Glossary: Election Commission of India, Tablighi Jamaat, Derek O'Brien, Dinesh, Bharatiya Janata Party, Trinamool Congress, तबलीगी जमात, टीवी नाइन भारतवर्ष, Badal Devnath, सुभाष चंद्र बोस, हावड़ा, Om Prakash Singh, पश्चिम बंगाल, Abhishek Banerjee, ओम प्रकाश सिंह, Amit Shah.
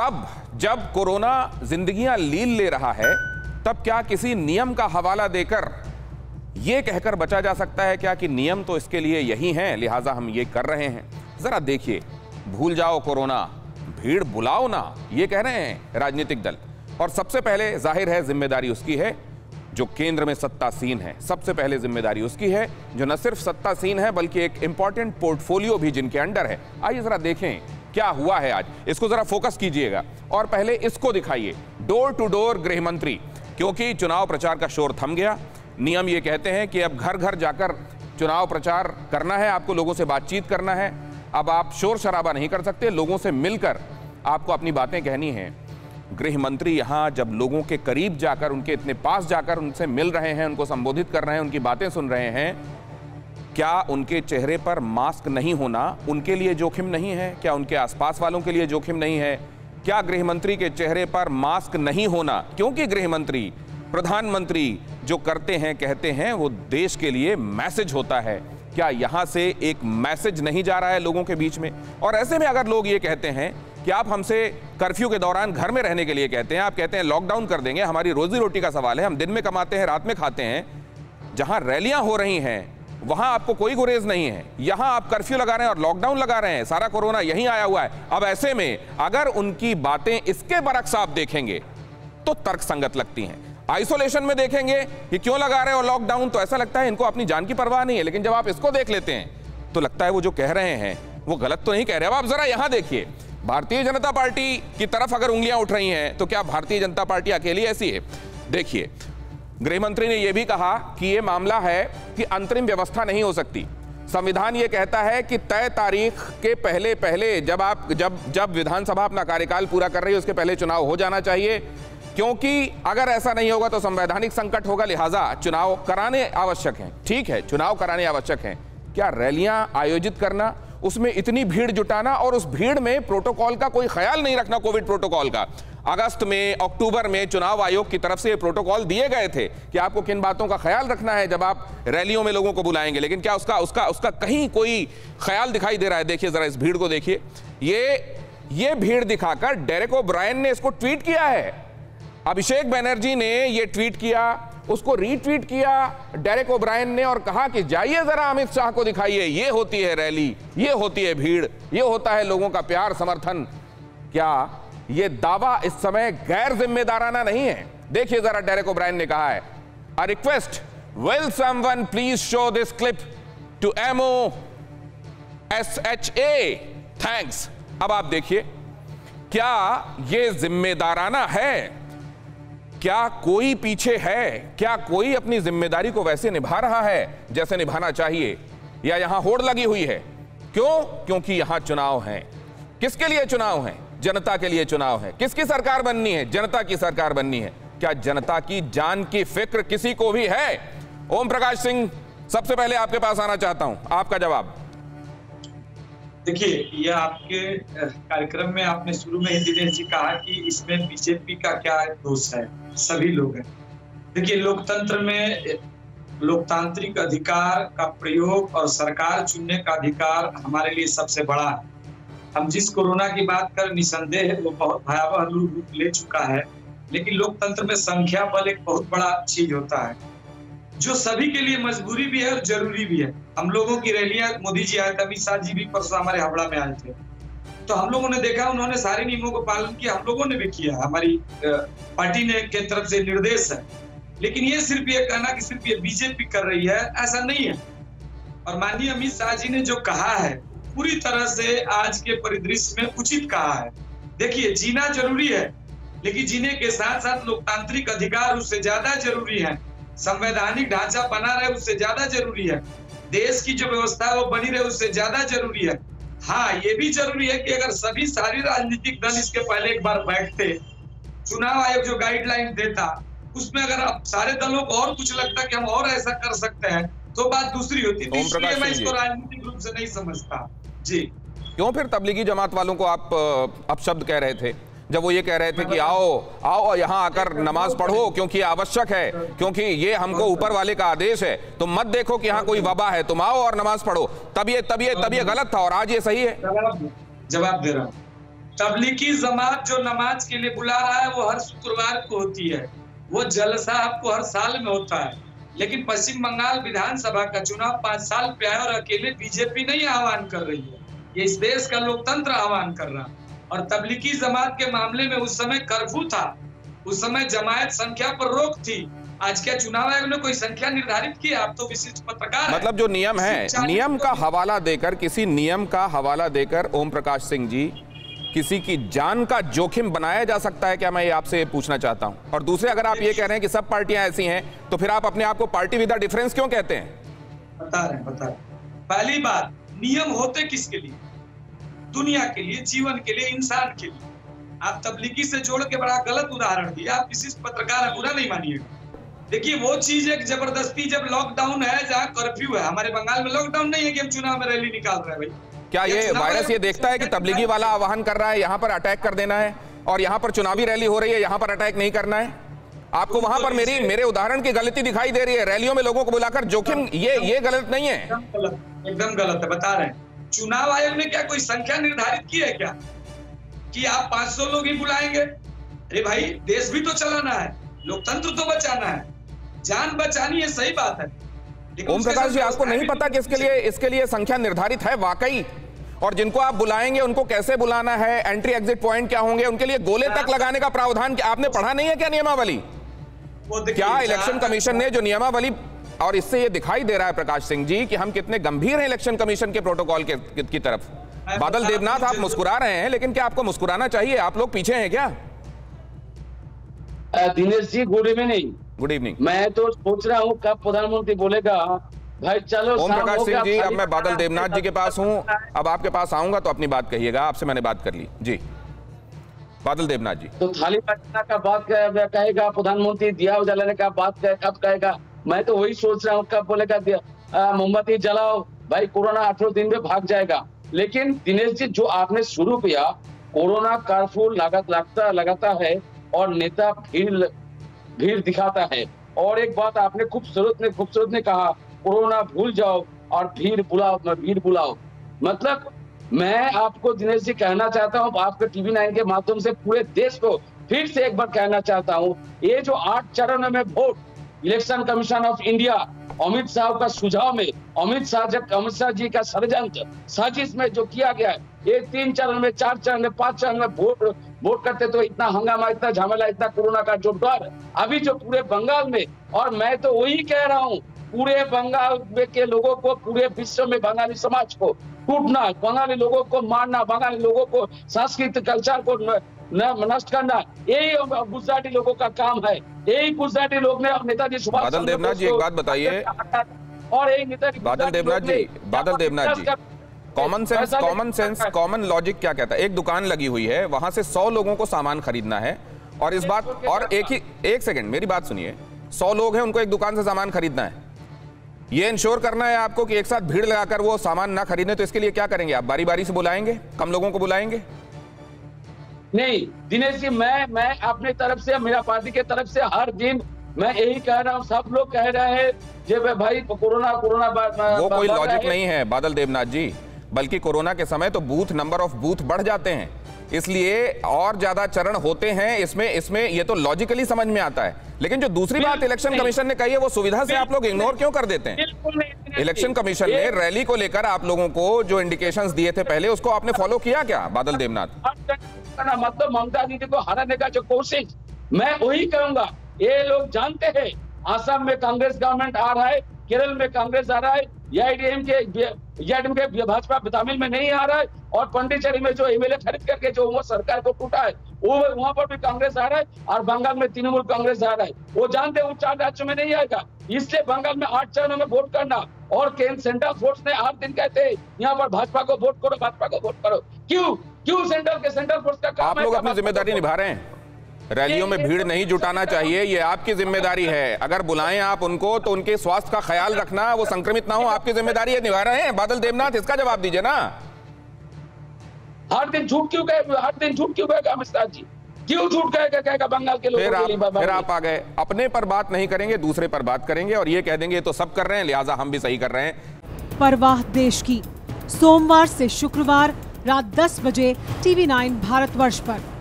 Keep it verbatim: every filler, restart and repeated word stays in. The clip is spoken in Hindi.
तब जब कोरोना जिंदगियां लील ले रहा है तब क्या किसी नियम का हवाला देकर यह कहकर बचा जा सकता है क्या कि नियम तो इसके लिए यही हैं, लिहाजा हम ये कर रहे हैं। जरा देखिए, भूल जाओ कोरोना, भीड़ बुलाओ ना, ये कह रहे हैं राजनीतिक दल। और सबसे पहले जाहिर है जिम्मेदारी उसकी है जो केंद्र में सत्तासीन है। सबसे पहले जिम्मेदारी उसकी है जो न सिर्फ सत्तासीन है बल्कि एक इंपॉर्टेंट पोर्टफोलियो भी जिनके अंडर है। आइए जरा देखें क्या हुआ है आज, इसको जरा फोकस कीजिएगा और पहले इसको दिखाइए, डोर टू डोर गृह मंत्री, क्योंकि चुनाव प्रचार का शोर थम गया। नियम ये कहते हैं कि अब घर घर जाकर चुनाव प्रचार करना है, आपको लोगों से बातचीत करना है, अब आप शोर शराबा नहीं कर सकते, लोगों से मिलकर आपको अपनी बातें कहनी हैं। गृह मंत्री यहाँ जब लोगों के करीब जाकर, उनके इतने पास जाकर उनसे मिल रहे हैं, उनको संबोधित कर रहे हैं, उनकी बातें सुन रहे हैं, क्या उनके चेहरे पर मास्क नहीं होना उनके लिए जोखिम नहीं है? क्या उनके आसपास वालों के लिए जोखिम नहीं है? क्या गृह मंत्री के चेहरे पर मास्क नहीं होना, क्योंकि गृह मंत्री, प्रधानमंत्री जो करते हैं कहते हैं वो देश के लिए मैसेज होता है, क्या यहाँ से एक मैसेज नहीं जा रहा है लोगों के बीच में? और ऐसे में अगर लोग ये कहते हैं कि आप हमसे कर्फ्यू के दौरान घर में रहने के लिए कहते हैं, आप कहते हैं लॉकडाउन कर देंगे, हमारी रोजी रोटी का सवाल है, हम दिन में कमाते हैं, रात में खाते हैं। जहां रैलियां हो रही हैं वहां आपको कोई गुरेज नहीं है, यहां आप कर्फ्यू लगा रहे हैं और लॉकडाउन लगा रहे हैं, सारा कोरोना यहीं आया हुआ है। अब ऐसे में अगर उनकी बातें इसके बरक्स आप देखेंगे तो तर्कसंगत लगती हैं। आइसोलेशन में देखेंगे कि क्यों लगा रहे हो लॉकडाउन, तो ऐसा लगता है इनको अपनी जान की परवाह नहीं है, लेकिन जब आप इसको देख लेते हैं तो लगता है वो जो कह रहे हैं वो गलत तो नहीं कह रहे। अब आप जरा यहां देखिए, भारतीय जनता पार्टी की तरफ अगर उंगलियां उठ रही हैं तो क्या भारतीय जनता पार्टी अकेली ऐसी है? देखिए, गृह मंत्री ने यह भी कहा कि यह मामला है कि अंतरिम व्यवस्था नहीं हो सकती, संविधान यह कहता है कि तय तारीख के पहले पहले जब आप जब जब विधानसभा अपना कार्यकाल पूरा कर रही है उसके पहले चुनाव हो जाना चाहिए, क्योंकि अगर ऐसा नहीं होगा तो संवैधानिक संकट होगा, लिहाजा चुनाव कराने आवश्यक है। ठीक है, चुनाव कराने आवश्यक है, क्या रैलियां आयोजित करना, उसमें इतनी भीड़ जुटाना और उस भीड़ में प्रोटोकॉल का कोई ख्याल नहीं रखना, कोविड प्रोटोकॉल का। अगस्त में, अक्टूबर में चुनाव आयोग की तरफ से ये प्रोटोकॉल दिए गए थे कि आपको किन बातों का ख्याल रखना है जब आप रैलियों में लोगों को बुलाएंगे, लेकिन क्या उसका उसका उसका कहीं कोई ख्याल दिखाई दे रहा है? देखिए जरा इस भीड़ को देखिए, ये ये भीड़ दिखाकर डेरेक ओब्रायन ने इसको ट्वीट किया है, अभिषेक बनर्जी ने यह ट्वीट किया, उसको रीट्वीट किया डेरेक ओब्रायन ने और कहा कि जाइए जरा अमित शाह को दिखाइए, ये होती है रैली, ये होती है भीड़, ये होता है लोगों का प्यार, समर्थन। क्या ये दावा इस समय गैर जिम्मेदाराना नहीं है? देखिए जरा डेरेक ओब्रायन ने कहा है, I request will someone please show this clip to MO SHA thanks. अब आप देखिए, क्या ये जिम्मेदाराना है? क्या कोई पीछे है? क्या कोई अपनी जिम्मेदारी को वैसे निभा रहा है जैसे निभाना चाहिए? या यहां होड़ लगी हुई है? क्यों? क्योंकि यहां चुनाव है। किसके लिए चुनाव है? जनता के लिए चुनाव है। किसकी सरकार बननी है? जनता की सरकार बननी है। क्या जनता की जान की फिक्र किसी को भी है? ओम प्रकाश सिंह, सबसे पहले आपके पास आना चाहता हूं, आपका जवाब। देखिए, ये आपके कार्यक्रम में आपने शुरू में ही दिनेश जी कहा कि इसमें बीजेपी का क्या दोष है, सभी लोग हैं। देखिए, लोकतंत्र में लोकतांत्रिक अधिकार का प्रयोग और सरकार चुनने का अधिकार हमारे लिए सबसे बड़ा है। हम जिस कोरोना की बात कर, निसंदेह है वो बहुत भयावह रूप ले चुका है, लेकिन लोकतंत्र में संख्या बल एक बहुत बड़ा चीज होता है जो सभी के लिए मजबूरी भी है और जरूरी भी है। हम लोगों की रैलियां, मोदी जी आए थे, अमित शाह जी भी परसों हमारे हावड़ा में आए थे, तो हम लोगों ने देखा उन्होंने सारे नियमों का पालन किया, हम लोगों ने भी किया, हमारी पार्टी ने के तरफ से निर्देश है। लेकिन ये सिर्फ ये कहना कि सिर्फ ये बीजेपी कर रही है, ऐसा नहीं है। और माननीय अमित शाह जी ने जो कहा है पूरी तरह से आज के परिदृश्य में उचित कहा है। देखिए, जीना जरूरी है, लेकिन जीने के साथ साथ लोकतांत्रिक अधिकार उससे ज्यादा जरूरी है, संवैधानिक ढांचा बना रहे उससे ज्यादा जरूरी है, देश की जो व्यवस्था है वो बनी रहे उससे ज्यादा जरूरी है। हाँ, ये भी जरूरी है कि अगर सभी सारी राजनीतिक दल इसके पहले एक बार बैठते, चुनाव आयोग जो गाइडलाइन देता उसमें अगर आप सारे दलों को और कुछ लगता कि हम और ऐसा कर सकते हैं तो बात दूसरी होती थी। इसलिए मैं इसको राजनीतिक रूप से नहीं समझता। जी, क्यों फिर तबलीगी जमात वालों को आप अपशब्द कह रहे थे जब वो ये कह रहे थे कि आओ आओ यहाँ आकर नमाज पढ़ो क्योंकि आवश्यक है, क्योंकि ये हमको ऊपर वाले का आदेश है, तुम मत देखो कि यहाँ कोई वबा है, तुम आओ और नमाज पढ़ो, तब ये तब ये तब ये गलत था और आज ये सही है? जवाब दे रहा हूँ। तबलीगी जमात जो नमाज के लिए बुला रहा है वो हर शुक्रवार को होती है, वो जलसा आपको हर साल में होता है, लेकिन पश्चिम बंगाल विधानसभा का चुनाव पांच साल पे आया और अकेले बीजेपी नहीं आह्वान कर रही है, ये इस देश का लोकतंत्र आह्वान कर रहा। और तबलीगी जमात के मामले में उस समय कर्फ्यू था, उस समय जमायत संख्या पर रोक थी। आज क्या चुनाव आयोग ने कोई संख्या निर्धारित की? आप तो विशिष्ट पत्रकार, मतलब जो नियम है, नियम का हवाला देकर, किसी नियम का हवाला देकर ओम प्रकाश सिंह जी किसी की जान का जोखिम बनाया जा सकता है क्या? मैं आपसे पूछना चाहता हूं। और दूसरे, अगर आप ये कह रहे हैं कि सब पार्टियां ऐसी हैं, तो फिर आप अपने आप को पार्टी विद डिफरेंस क्यों कहते हैं? बता रहे हैं, बता रहे। पहली बात, नियम होते किसके लिए? दुनिया के लिए, जीवन के लिए, इंसान के लिए। आप तबलीगी से जोड़ के बड़ा गलत उदाहरण दिया। आप विशिष्ट पत्रकार, बुरा नहीं मानिएगा। देखिए, वो चीज एक जबरदस्ती, जब लॉकडाउन है, जहाँ कर्फ्यू है, हमारे बंगाल में लॉकडाउन नहीं है कि हम चुनाव में रैली निकाल रहे हैं। भाई, क्या ये वायरस ये देखता है कि तबलीगी वाला आह्वान कर रहा है, यहाँ पर अटैक कर देना है, और यहाँ पर चुनावी रैली हो रही है, यहाँ पर अटैक नहीं करना है? आपको वहां पर मेरी मेरे उदाहरण की गलती दिखाई दे रही है, रैलियों में लोगों को बुलाकर जोखिम, ये ये गलत नहीं है? एकदम गलत है, बता रहे हैं। चुनाव आयोग ने क्या कोई संख्या निर्धारित की है क्या कि आप पांच सौ लोग ही बुलाएंगे? अरे भाई, देश भी तो चलाना है, लोकतंत्र तो बचाना है, जान बचानी है, सही बात है। ओम प्रकाश जी, आपको नहीं पता कि इसके लिए इसके लिए संख्या निर्धारित है वाकई? और जिनको आप बुलाएंगे उनको कैसे बुलाना है, एंट्री एग्जिट पॉइंट क्या होंगे, उनके लिए गोले तक लगाने का प्रावधान आपने पढ़ा नहीं है क्या नियमावली? क्या इलेक्शन कमीशन ने जो नियमावली, और इससे ये दिखाई दे रहा है प्रकाश सिंह जी कि हम कितने गंभीर हैं इलेक्शन कमीशन के प्रोटोकॉल की तरफ। बादल देवनाथ, आप मुस्कुरा रहे हैं, लेकिन क्या आपको मुस्कुराना चाहिए? आप लोग पीछे हैं क्या? Dinesh ji, good evening. Good evening. मैं तो सोच रहा हूँ कब प्रधानमंत्री बोलेगा भाई चलो। ओम प्रकाश सिंह जी, अब मैं बादल देवनाथ जी के पास हूँ, अब आपके पास आऊंगा तो अपनी बात कहिएगा, आपसे मैंने बात कर ली। जी बादल देवनाथ जी, तो थाली बजाने का बात कहेगा प्रधानमंत्री, दिया जलाने का बात कब कहेगा? मैं तो वही सोच रहा हूँ कब बोलेगा मोमबत्ती जलाओ भाई, कोरोना अठारह दिन में भाग जाएगा। लेकिन दिनेश जी, जो आपने शुरू किया, कोरोना कर्फ्यू लगाता लगाता है और नेता भीड़ भीड़ दिखाता है। और एक बात आपने खूबसूरत ने खूबसूरत ने कहा, कोरोना भूल जाओ और भीड़ बुलाओ, भीड़ बुलाओ। मतलब मैं आपको दिनेश जी कहना चाहता हूँ, आपके टीवी नाइन के माध्यम से पूरे देश को फिर से एक बार कहना चाहता हूँ, ये जो आठ चरण में vote election commission of India Amit Shah का सुझाव में, अमित शाह जब अमित शाह जी का षडयंत्र साजिश में जो किया गया है, ये तीन चरण में, चार चरण में, पांच चरण में वोट वोट करते तो इतना हंगामा, इतना झमेला, इतना कोरोना का जो डर अभी जो पूरे बंगाल में। और मैं तो वही कह रहा हूँ, पूरे बंगाल के लोगों को, पूरे विश्व में बंगाली समाज को टूटना, बंगाली लोगों को मारना, बंगाली लोगों को संस्कृति कल्चर को नष्ट करना, यही गुजराती लोगों का काम है। यही गुजराती लोग ने नेताजी सुभाष चंद्र बोस, बादल देवनाथ जी एक बात बताइए, और यही नेताजी Badal Debnath ji, Badal Debnath ji, common sense common sense common logic क्या कहता है? एक दुकान लगी हुई है, वहां से सौ लोगों को सामान खरीदना है, और इस बात और एक ही एक सेकंड मेरी बात सुनिए, सौ लोग हैं, उनको एक दुकान से सामान खरीदना है, ये इंश्योर करना है आपको कि एक साथ भीड़ लगाकर वो सामान ना खरीदे, तो इसके लिए क्या करेंगे आप? बारी बारी से बुलाएंगे, कम लोगों को बुलाएंगे? नहीं दिनेश जी, मैं मैं अपनी तरफ से, मेरा पार्टी के तरफ से हर दिन मैं यही कह रहा हूँ, सब लोग कह रहे हैं जब भाई कोरोना कोरोना वो कोई लॉजिक नहीं है बादल देवनाथ जी, बल्कि कोरोना के समय तो बूथ नंबर ऑफ बूथ बढ़ जाते हैं, इसलिए और ज्यादा चरण होते हैं, इसमें इसमें ये तो लॉजिकली समझ में आता है। लेकिन जो दूसरी बात इलेक्शन कमीशन ने कही है, वो सुविधा से आप लोग इग्नोर क्यों कर देते हैं? इलेक्शन कमीशन ने रैली को लेकर आप लोगों को जो इंडिकेशंस दिए थे पहले, उसको आपने फॉलो किया क्या बादल देवनाथ? मतलब ममता दीदी को हराने का जो कोशिश, मैं वही कहूंगा, ये लोग जानते हैं असम में कांग्रेस गवर्नमेंट आ रहा है, केरल में कांग्रेस आ रहा है, के भाजपा तमिल में नहीं आ रहा है, और पंडिचेरी में जो एमएलए खरीद करके जो वो सरकार को टूटा है, वो वहां पर भी कांग्रेस आ रहा है, और बंगाल में तृणमूल कांग्रेस आ रहा है। वो जानते हैं वो चार राज्यों में नहीं आएगा, इसलिए बंगाल में आठ चरणों में वोट करना, और केंद्र सेंट्रल फोर्स ने हर दिन कहते हैं यहाँ पर भाजपा को वोट करो, भाजपा को वोट करो। क्यों क्यों सेंट्रल के सेंट्रल फोर्स का काम? आप लोग अपनी जिम्मेदारी निभा रहे हैं, रैलियों में भीड़ नहीं जुटाना चाहिए, ये आपकी जिम्मेदारी है। अगर बुलाएं आप उनको तो उनके स्वास्थ्य का ख्याल रखना, वो संक्रमित ना हो, आपकी जिम्मेदारी है, निभा रहे हैं। बादल देवनाथ, इसका जवाब दीजिए ना। हर दिन झूठ क्यों कहे, हर दिन झूठ क्यों कहेगा अमित शाह जी? क्यों झूठ कहेगा, कहेगा बंगाल के लोगों के लिए। आप आ गए, अपने पर बात नहीं करेंगे, दूसरे पर बात करेंगे, और ये कह देंगे तो सब कर रहे हैं लिहाजा हम भी सही कर रहे हैं। परवाह देश की, सोमवार से शुक्रवार रात दस बजे टीवी नाइन भारतवर्ष पर।